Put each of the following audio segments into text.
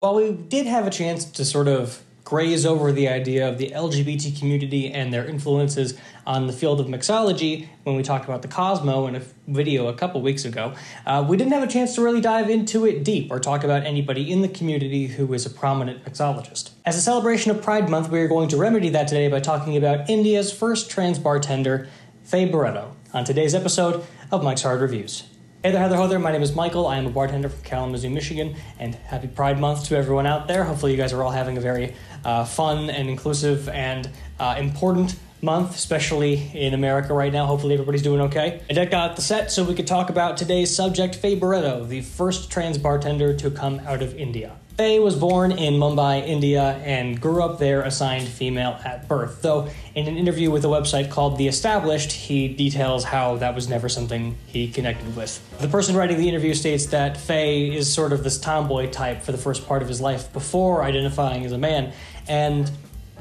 While we did have a chance to sort of graze over the idea of the LGBT community and their influences on the field of mixology when we talked about the Cosmo in a video a couple weeks ago, we didn't have a chance to really dive into it deep or talk about anybody in the community who is a prominent mixologist. As a celebration of Pride Month, we are going to remedy that today by talking about India's first trans bartender, Fay Barretto, on today's episode of Mike's Hard Reviews. Hey there, hello there, my name is Michael, I am a bartender from Kalamazoo, Michigan, and happy Pride Month to everyone out there. Hopefully you guys are all having a very fun and inclusive and important month, especially in America right now. Hopefully everybody's doing okay. I decked out the set so we could talk about today's subject, Fay Barretto, the first trans bartender to come out of India. Fay was born in Mumbai, India, and grew up there assigned female at birth, though in an interview with a website called The Established, he details how that was never something he connected with. The person writing the interview states that Fay is sort of this tomboy type for the first part of his life before identifying as a man, and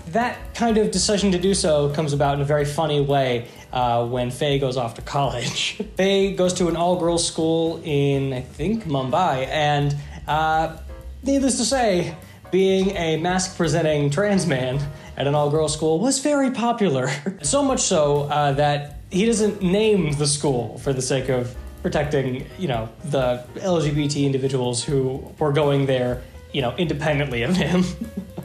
that kind of decision to do so comes about in a very funny way when Fay goes off to college. Fay goes to an all-girls school in, I think, Mumbai, and needless to say, being a mask-presenting trans man at an all-girls school was very popular. So much so that he doesn't name the school for the sake of protecting, you know, the LGBT individuals who were going there, you know, independently of him.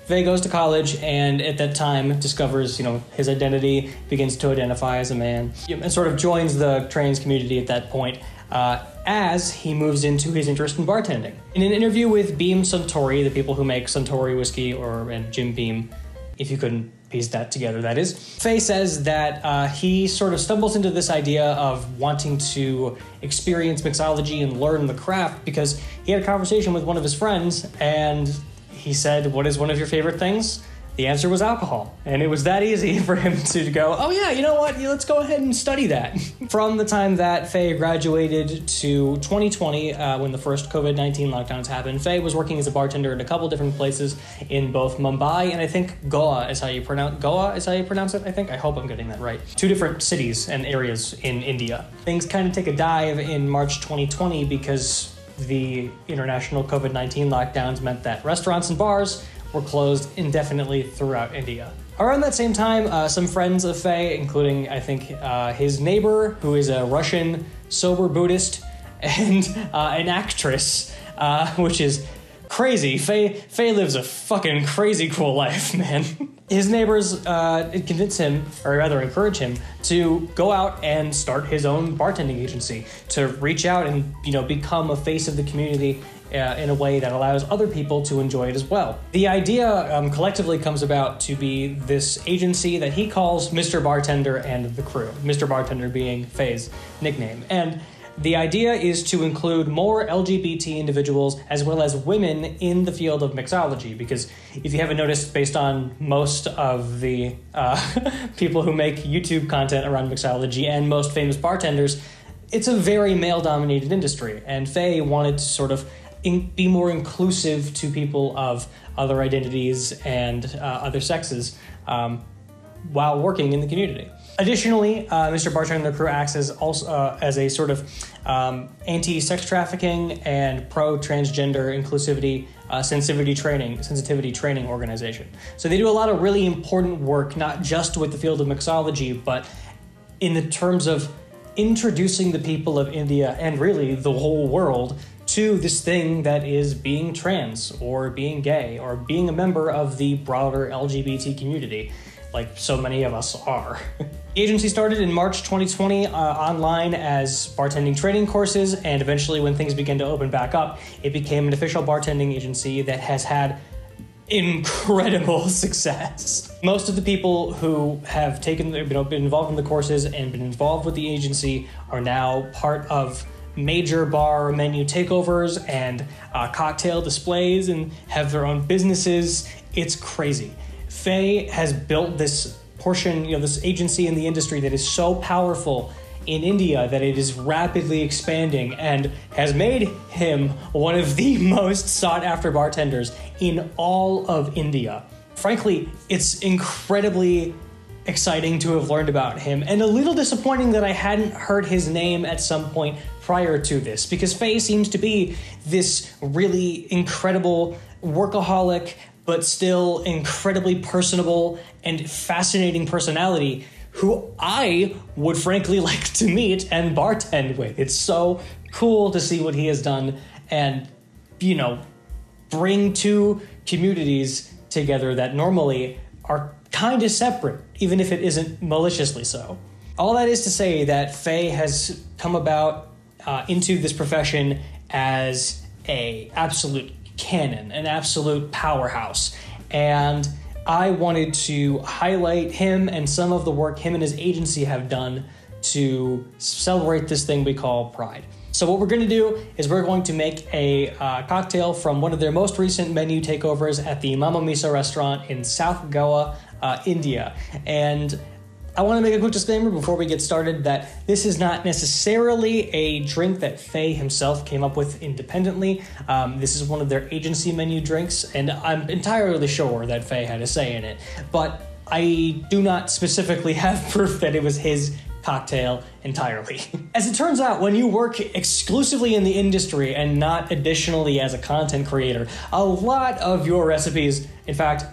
Fay goes to college and at that time discovers, you know, his identity, begins to identify as a man, and sort of joins the trans community at that point. As he moves into his interest in bartending. In an interview with Beam Suntory, the people who make Suntory whiskey, and Jim Beam, if you couldn't piece that together, that is, Fay says that he sort of stumbles into this idea of wanting to experience mixology and learn the craft because he had a conversation with one of his friends and he said, "What is one of your favorite things?" The answer was alcohol, and it was that easy for him to go, oh yeah, you know what, let's go ahead and study that. From the time that Fay graduated to 2020, when the first COVID-19 lockdowns happened, Fay was working as a bartender in a couple different places in both Mumbai and I think Goa is how you pronounce it, I think. I hope I'm getting that right. Two different cities and areas in India. Things kind of take a dive in March 2020 because the international COVID-19 lockdowns meant that restaurants and bars were closed indefinitely throughout India. Around that same time, some friends of Fay, including, I think, his neighbor, who is a Russian sober Buddhist, and an actress, which is crazy. Fay lives a fucking crazy cool life, man. His neighbors convince him, or rather encourage him, to go out and start his own bartending agency, to reach out and, you know, become a face of the community in a way that allows other people to enjoy it as well. The idea collectively comes about to be this agency that he calls Mr. Bartender and the Crew, Mr. Bartender being Fay's nickname. And the idea is to include more LGBT individuals as well as women in the field of mixology, because if you haven't noticed, based on most of the people who make YouTube content around mixology and most famous bartenders, it's a very male-dominated industry, and Fay wanted to sort of be more inclusive to people of other identities and other sexes while working in the community. Additionally, Mr. Bartender and the Crew acts as also as a sort of anti-sex trafficking and pro-transgender inclusivity sensitivity training organization. So they do a lot of really important work, not just with the field of mixology, but in the terms of introducing the people of India and really the whole world to this thing that is being trans or being gay or being a member of the broader LGBT community, like so many of us are. The agency started in March 2020 online as bartending training courses, and eventually when things began to open back up, it became an official bartending agency that has had incredible success. Most of the people who have taken, you know, been involved in the courses and been involved with the agency are now part of major bar menu takeovers and cocktail displays and have their own businesses. It's crazy. Fay has built this portion, you know, this agency in the industry that is so powerful in India that it is rapidly expanding and has made him one of the most sought after bartenders in all of India. Frankly, it's incredibly exciting to have learned about him and a little disappointing that I hadn't heard his name at some point prior to this, because Fay seems to be this really incredible workaholic, but still incredibly personable and fascinating personality who I would frankly like to meet and bartend with. It's so cool to see what he has done and, you know, bring two communities together that normally are kind of separate, even if it isn't maliciously so. All that is to say that Fay has come about into this profession as an absolute cannon, an absolute powerhouse. And I wanted to highlight him and some of the work him and his agency have done to celebrate this thing we call Pride. So what we're going to do is we're going to make a cocktail from one of their most recent menu takeovers at the Mama Miso restaurant in South Goa, India. And I want to make a quick disclaimer before we get started that this is not necessarily a drink that Fay himself came up with independently. This is one of their agency menu drinks, and I'm entirely sure that Fay had a say in it. But I do not specifically have proof that it was his cocktail entirely. As it turns out, when you work exclusively in the industry and not additionally as a content creator, a lot of your recipes, in fact,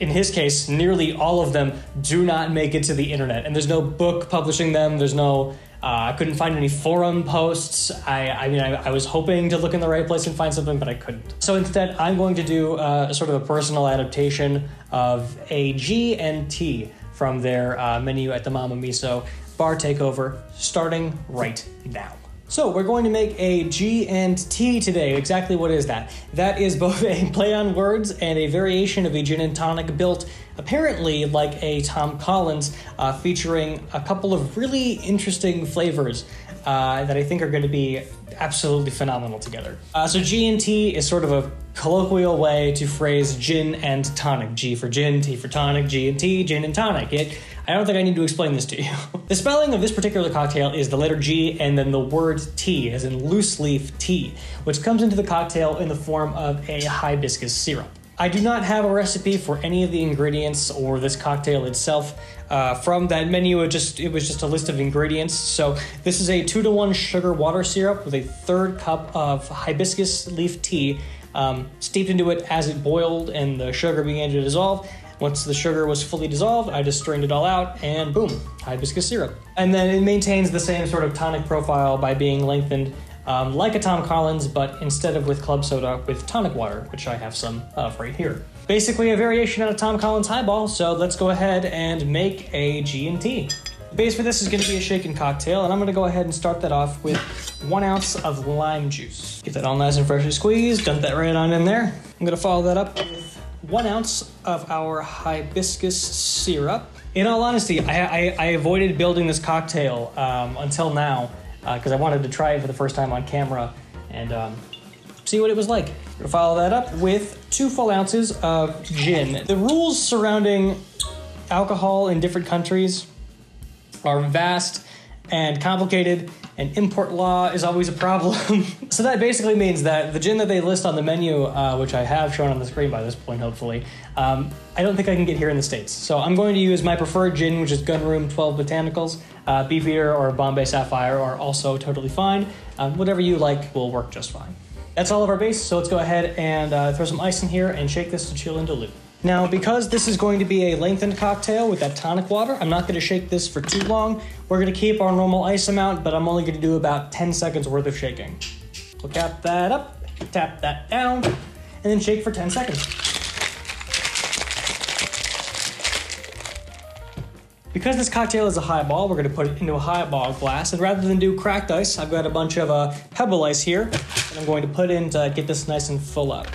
in his case, nearly all of them do not make it to the internet. And there's no book publishing them. There's no, I couldn't find any forum posts. I mean, I was hoping to look in the right place and find something, but I couldn't. So instead, I'm going to do sort of a personal adaptation of a G and T from their menu at the Mama Miso bar takeover, starting right now. So we're going to make a G and T today. Exactly what is that? That is both a play on words and a variation of a gin and tonic built apparently like a Tom Collins, featuring a couple of really interesting flavors that I think are going to be absolutely phenomenal together. So G and T is sort of a colloquial way to phrase gin and tonic. G for gin, T for tonic, G and T, gin and tonic. I don't think I need to explain this to you. The spelling of this particular cocktail is the letter G and then the word tea, as in loose leaf tea, which comes into the cocktail in the form of a hibiscus syrup. I do not have a recipe for any of the ingredients or this cocktail itself. From that menu, it was just a list of ingredients. So this is a 2-to-1 sugar water syrup with a third cup of hibiscus leaf tea steeped into it as it boiled and the sugar began to dissolve. Once the sugar was fully dissolved, I just strained it all out and boom, hibiscus syrup. And then it maintains the same sort of tonic profile by being lengthened like a Tom Collins, but instead of with club soda, with tonic water, which I have some of right here. Basically a variation on a Tom Collins highball, so let's go ahead and make a G&T. The base for this is gonna be a shaken cocktail, and I'm gonna go ahead and start that off with 1 ounce of lime juice. Get that all nice and freshly squeezed, dump that right on in there. I'm gonna follow that up with 1 ounce of our hibiscus syrup. In all honesty, I avoided building this cocktail until now because I wanted to try it for the first time on camera and see what it was like. I'm gonna follow that up with 2 full ounces of gin. The rules surrounding alcohol in different countries are vast and complicated, and import law is always a problem. So that basically means that the gin that they list on the menu, which I have shown on the screen by this point, hopefully, I don't think I can get here in the States. So I'm going to use my preferred gin, which is Gunroom 12 Botanicals. Beefeater or Bombay Sapphire are also totally fine. Whatever you like will work just fine. That's all of our base, so let's go ahead and throw some ice in here and shake this to chill and dilute. Now, because this is going to be a lengthened cocktail with that tonic water, I'm not gonna shake this for too long. We're gonna keep our normal ice amount, but I'm only gonna do about 10 seconds worth of shaking. We'll cap that up, tap that down, and then shake for 10 seconds. Because this cocktail is a highball, we're gonna put it into a highball glass, and rather than do cracked ice, I've got a bunch of pebble ice here, and I'm going to put in to get this nice and full up.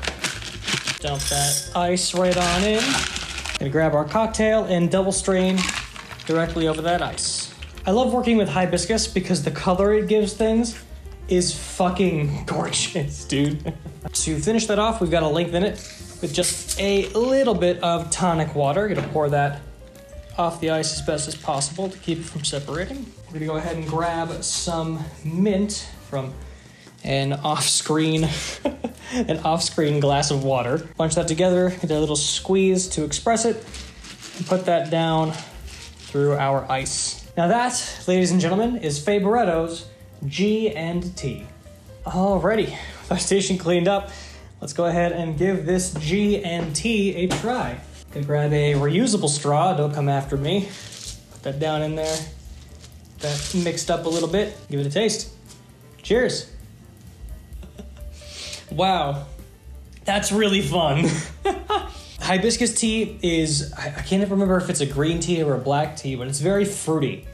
Dump that ice right on in. Gonna grab our cocktail and double strain directly over that ice. I love working with hibiscus because the color it gives things is fucking gorgeous, dude. To finish that off, we've got to lengthen it with just a little bit of tonic water. Gonna pour that off the ice as best as possible to keep it from separating. We're gonna go ahead and grab some mint from an off-screen glass of water. Bunch that together, get a little squeeze to express it, and put that down through our ice. Now that, ladies and gentlemen, is Fay Barretto's G&T. Alrighty, with our station cleaned up, Let's go ahead and give this G&T a try. Gonna grab a reusable straw, don't come after me. Put that down in there. That mixed up a little bit. Give it a taste. Cheers. Wow, that's really fun. Hibiscus tea is, I can't even remember if it's a green tea or a black tea, but it's very fruity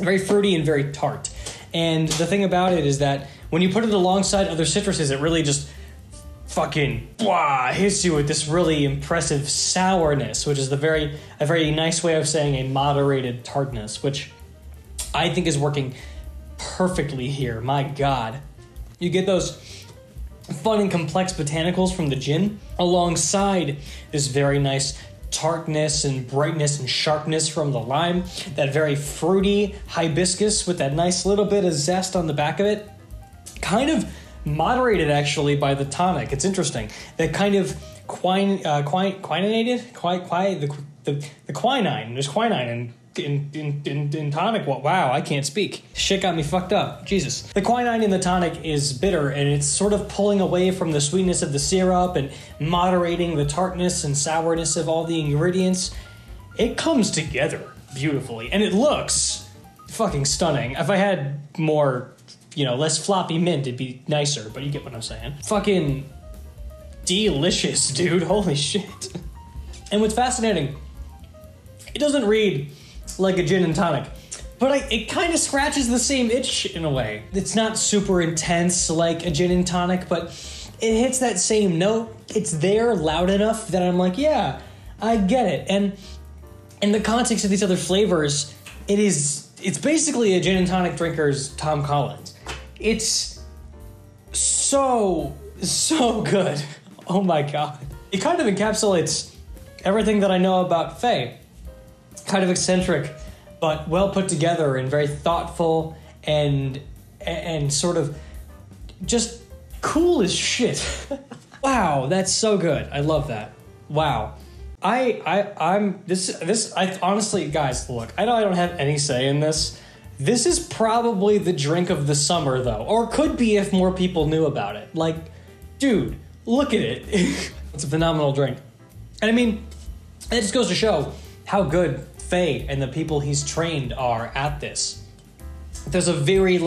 and very tart. And the thing about it is that when you put it alongside other citruses, it really just fucking blah, hits you with this really impressive sourness, which is the a very nice way of saying a moderated tartness, which I think is working perfectly here. My God, you get those fun and complex botanicals from the gin alongside this very nice tartness and brightness and sharpness from the lime, that very fruity hibiscus with that nice little bit of zest on the back of it, kind of moderated actually by the tonic. It's interesting, that kind of quinine, there's quinine in tonic. Wow, I can't speak. Shit got me fucked up. Jesus. The quinine in the tonic is bitter, and it's sort of pulling away from the sweetness of the syrup and moderating the tartness and sourness of all the ingredients. It comes together beautifully, and it looks fucking stunning. If I had more, you know, less floppy mint, it'd be nicer, but you get what I'm saying. Fucking delicious, dude. Holy shit. And what's fascinating, it doesn't read like a gin and tonic, but it kind of scratches the same itch in a way. It's not super intense like a gin and tonic, but it hits that same note. It's there loud enough that I'm like, yeah, I get it. And in the context of these other flavors, it's basically a gin and tonic drinker's Tom Collins. It's so good. Oh my God. It kind of encapsulates everything that I know about Fay. Kind of eccentric, but well put together and very thoughtful and sort of just cool as shit. Wow, that's so good. I love that. Wow. I honestly, guys, look, I know I don't have any say in this. This is probably the drink of the summer though, or could be if more people knew about it. Like, dude, look at it. It's a phenomenal drink. And I mean, it just goes to show how good Fay and the people he's trained are at this. There's a very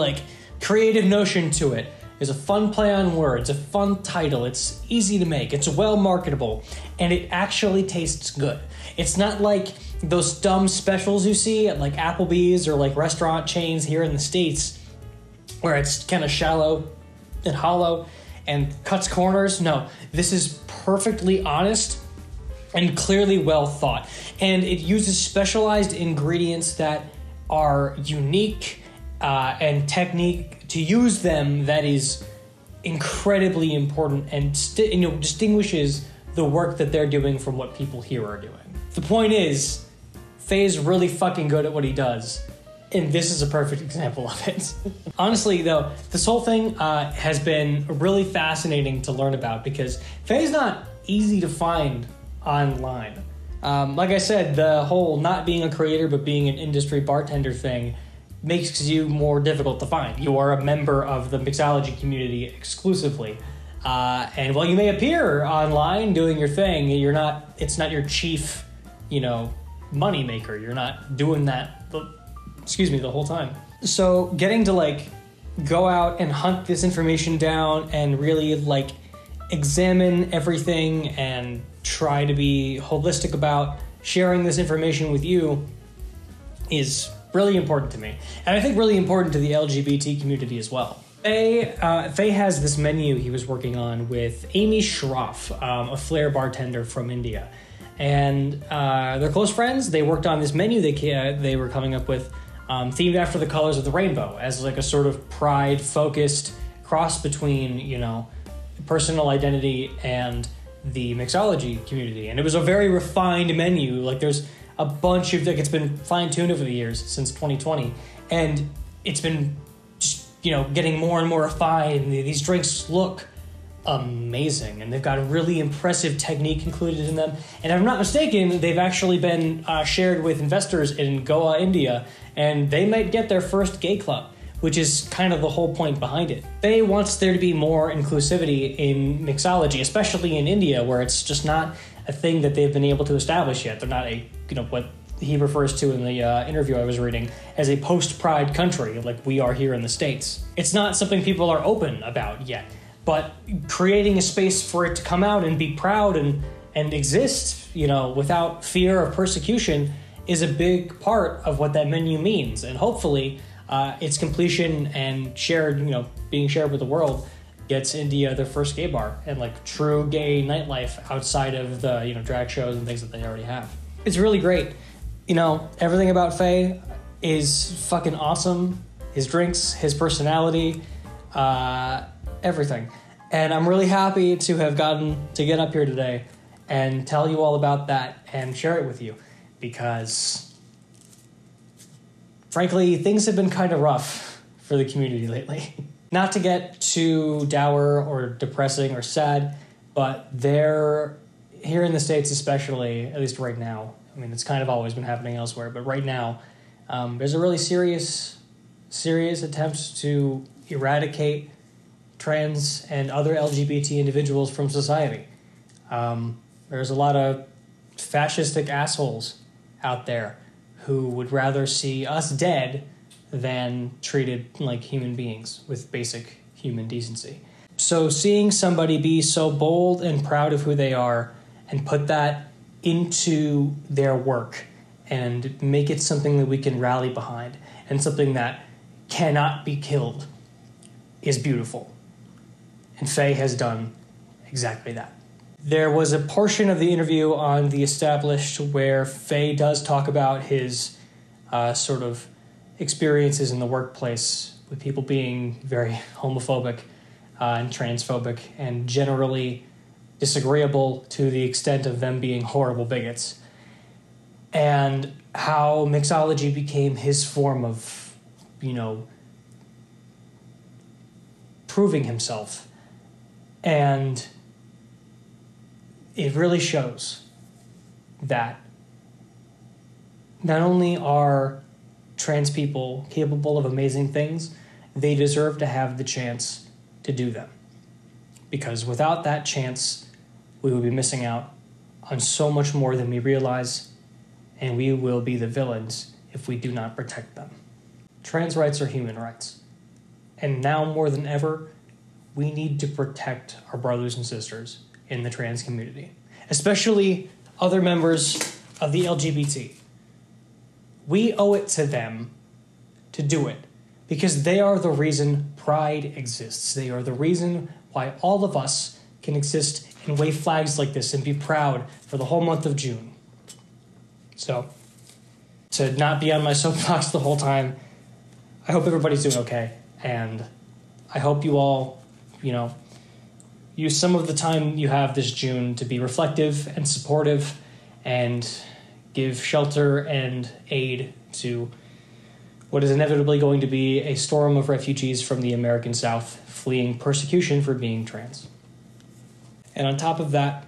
creative notion to it. There's a fun play on words, a fun title. It's easy to make, it's well marketable, and it actually tastes good. It's not like those dumb specials you see at Applebee's or restaurant chains here in the States where it's kind of shallow and hollow and cuts corners. No, this is perfectly honest and clearly well thought. And it uses specialized ingredients that are unique and technique to use them that is incredibly important and distinguishes the work that they're doing from what people here are doing. The point is, Fay's really fucking good at what he does, and this is a perfect example of it. Honestly though, this whole thing has been really fascinating to learn about because Fay's not easy to find online. Like I said, the whole not being a creator but being an industry bartender thing makes you more difficult to find. You are a member of the mixology community exclusively. And while you may appear online doing your thing, it's not your chief, money maker. You're not doing that, the whole time. So getting to go out and hunt this information down and really examine everything and try to be holistic about sharing this information with you is really important to me. And I think really important to the LGBT community as well. Fay has this menu he was working on with Amy Schroff, a flair bartender from India. And they're close friends. They worked on this menu they were coming up with, themed after the colors of the rainbow, as a sort of pride-focused cross between, personal identity and the mixology community. And it was a very refined menu. There's a bunch of, it's been fine-tuned over the years since 2020. And it's been just, getting more and more refined. And these drinks look amazing. And they've got a really impressive technique included in them. And if I'm not mistaken, they've actually been shared with investors in Goa, India. And they might get their first gay club, which is kind of the whole point behind it. Faye wants there to be more inclusivity in mixology, especially in India, where it's just not a thing that they've been able to establish yet. They're not a, you know, what he refers to in the interview I was reading as a post-Pride country, like we are here in the States. It's not something people are open about yet, but creating a space for it to come out and be proud and exist, you know, without fear of persecution is a big part of what that menu means. And hopefully its completion and shared, you know, being shared with the world gets India their first gay bar and like true gay nightlife outside of the, you know, drag shows and things that they already have. It's really great. You know, everything about Fay is fucking awesome. His drinks, his personality, everything. And I'm really happy to have gotten to get up here today and tell you all about that and share it with you because, frankly, things have been kind of rough for the community lately. Not to get too dour or depressing or sad, but they're, here in the States especially, at least right now, I mean, it's kind of always been happening elsewhere, but right now, there's a really serious attempt to eradicate trans and other LGBT individuals from society. There's a lot of fascistic assholes out there who would rather see us dead than treated like human beings with basic human decency. So seeing somebody be so bold and proud of who they are and put that into their work and make it something that we can rally behind and something that cannot be killed is beautiful. And Fay has done exactly that. There was a portion of the interview on The Established where Fay does talk about his sort of experiences in the workplace with people being very homophobic and transphobic and generally disagreeable to the extent of them being horrible bigots, and how mixology became his form of, you know, proving himself. And it really shows that not only are trans people capable of amazing things, they deserve to have the chance to do them. Because without that chance, we will be missing out on so much more than we realize, and we will be the villains if we do not protect them. Trans rights are human rights. And now more than ever, we need to protect our brothers and sisters in the trans community, especially other members of the LGBT. We owe it to them to do it because they are the reason Pride exists. They are the reason why all of us can exist and wave flags like this and be proud for the whole month of June. So, to not be on my soapbox the whole time, I hope everybody's doing okay. And I hope you all, you know, use some of the time you have this June to be reflective and supportive and give shelter and aid to what is inevitably going to be a storm of refugees from the American South fleeing persecution for being trans. And on top of that,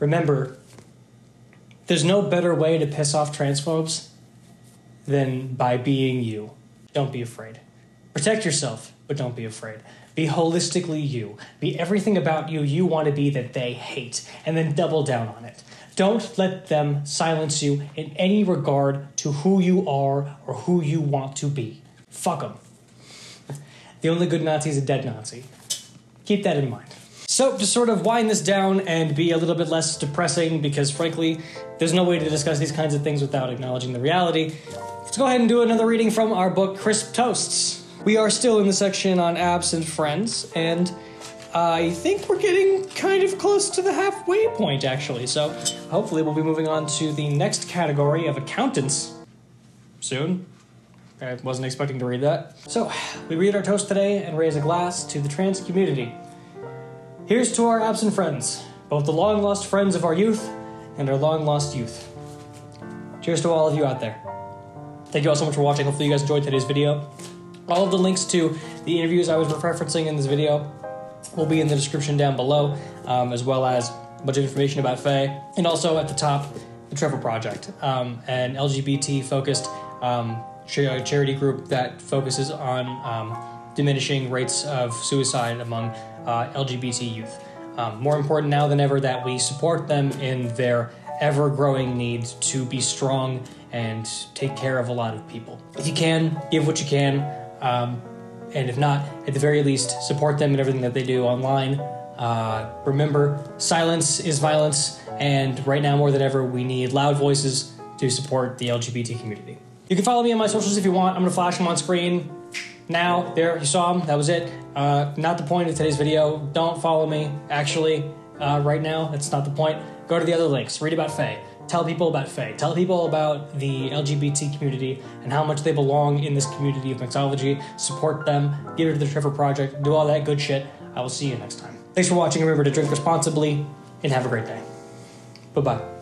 remember, there's no better way to piss off transphobes than by being you. Don't be afraid. Protect yourself, but don't be afraid. Be holistically you. Be everything about you you want to be that they hate, and then double down on it. Don't let them silence you in any regard to who you are or who you want to be. Fuck them. The only good Nazi is a dead Nazi. Keep that in mind. So to sort of wind this down and be a little bit less depressing, because frankly, there's no way to discuss these kinds of things without acknowledging the reality, let's go ahead and do another reading from our book, Crisp Toasts. We are still in the section on absent friends, and I think we're getting kind of close to the halfway point, actually. So hopefully we'll be moving on to the next category of accountants soon. I wasn't expecting to read that. So we read our toast today and raise a glass to the trans community. Here's to our absent friends, both the long-lost friends of our youth and our long-lost youth. Cheers to all of you out there. Thank you all so much for watching. Hopefully you guys enjoyed today's video. All of the links to the interviews I was referencing in this video will be in the description down below, as well as a bunch of information about Fay. And also at the top, The Trevor Project, an LGBT-focused charity group that focuses on diminishing rates of suicide among LGBT youth. More important now than ever that we support them in their ever-growing need to be strong and take care of a lot of people. If you can, give what you can, and if not, at the very least, support them in everything that they do online. Remember, silence is violence, and right now more than ever, we need loud voices to support the LGBT community. You can follow me on my socials if you want. I'm going to flash them on screen now. There, you saw them. That was it. Not the point of today's video. Don't follow me, actually, right now. That's not the point. Go to the other links. Read about Fay. Tell people about Fay. Tell people about the LGBT community and how much they belong in this community of mixology. Support them. Give it to the Trevor Project. Do all that good shit. I will see you next time. Thanks for watching. Remember to drink responsibly and have a great day. Bye-bye.